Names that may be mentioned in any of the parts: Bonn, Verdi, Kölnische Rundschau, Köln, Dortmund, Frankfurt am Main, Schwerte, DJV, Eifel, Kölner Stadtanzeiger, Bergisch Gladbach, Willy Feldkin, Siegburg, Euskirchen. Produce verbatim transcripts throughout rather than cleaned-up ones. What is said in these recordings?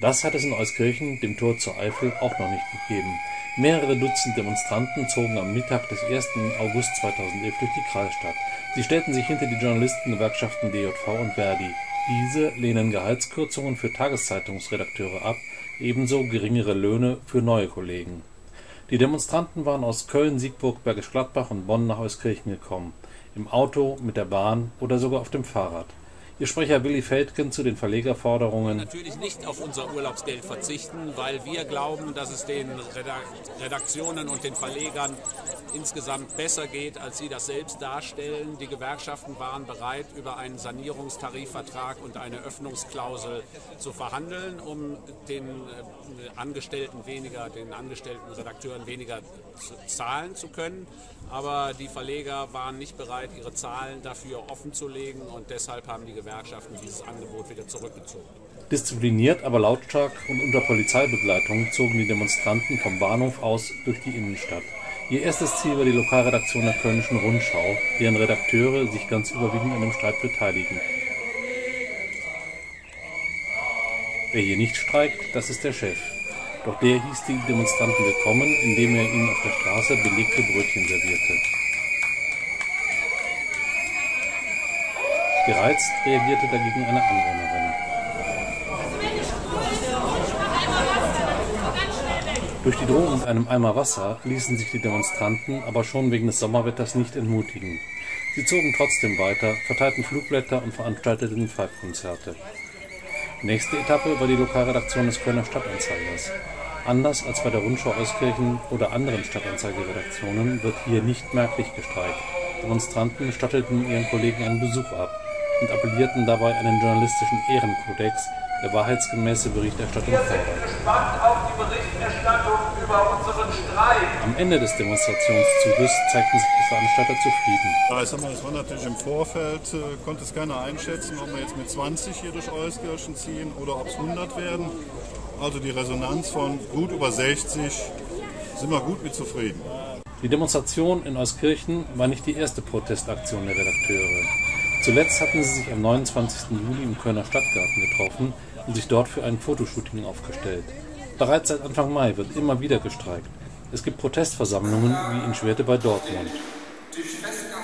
Das hat es in Euskirchen, dem Tor zur Eifel, auch noch nicht gegeben. Mehrere Dutzend Demonstranten zogen am Mittag des ersten August zweitausendelf durch die Kreisstadt. Sie stellten sich hinter die Journalistengewerkschaften D J V und Verdi. Diese lehnen Gehaltskürzungen für Tageszeitungsredakteure ab, ebenso geringere Löhne für neue Kollegen. Die Demonstranten waren aus Köln, Siegburg, Bergisch Gladbach und Bonn nach Euskirchen gekommen, im Auto, mit der Bahn oder sogar auf dem Fahrrad. Ihr Sprecher Willy Feldkin zu den Verlegerforderungen: Natürlich nicht auf unser Urlaubsgeld verzichten, weil wir glauben, dass es den Redaktionen und den Verlegern insgesamt besser geht, als sie das selbst darstellen. Die Gewerkschaften waren bereit, über einen Sanierungstarifvertrag und eine Öffnungsklausel zu verhandeln, um den Angestellten weniger, den Angestellten Redakteuren weniger zahlen zu können. Aber die Verleger waren nicht bereit, ihre Zahlen dafür offenzulegen, und deshalb haben die Gewerkschaften dieses Angebot wieder zurückgezogen. Diszipliniert, aber lautstark und unter Polizeibegleitung zogen die Demonstranten vom Bahnhof aus durch die Innenstadt. Ihr erstes Ziel war die Lokalredaktion der Kölnischen Rundschau, deren Redakteure sich ganz überwiegend an dem Streit beteiligen. Wer hier nicht streikt, das ist der Chef. Doch der hieß die Demonstranten willkommen, indem er ihnen auf der Straße belegte Brötchen servierte. Gereizt reagierte dagegen eine Anwohnerin. Durch die Drohung mit einem Eimer Wasser ließen sich die Demonstranten aber schon wegen des Sommerwetters nicht entmutigen. Sie zogen trotzdem weiter, verteilten Flugblätter und veranstalteten Pfeifkonzerte. Nächste Etappe war die Lokalredaktion des Kölner Stadtanzeigers. Anders als bei der Rundschau Euskirchen oder anderen Stadtanzeigerredaktionen wird hier nicht merklich gestreikt. Demonstranten statteten ihren Kollegen einen Besuch ab und appellierten dabei an den journalistischen Ehrenkodex, der wahrheitsgemäße Berichterstattung fordert. Am Ende des Demonstrationszuges zeigten sich die Veranstalter zufrieden. Ja, ich sag mal, das war natürlich im Vorfeld, äh, konnte es keiner einschätzen, ob wir jetzt mit zwanzig hier durch Euskirchen ziehen oder ob es hundert werden. Also die Resonanz von gut über sechzig, sind wir gut mit zufrieden. Die Demonstration in Euskirchen war nicht die erste Protestaktion der Redakteure. Zuletzt hatten sie sich am neunundzwanzigsten Juli im Kölner Stadtgarten getroffen und sich dort für ein Fotoshooting aufgestellt. Bereits seit Anfang Mai wird immer wieder gestreikt. Es gibt Protestversammlungen wie in Schwerte bei Dortmund.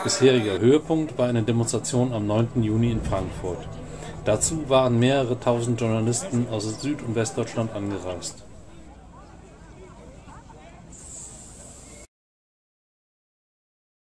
Bisheriger Höhepunkt war eine Demonstration am neunten Juni in Frankfurt. Dazu waren mehrere tausend Journalisten aus Süd- und Westdeutschland angereist.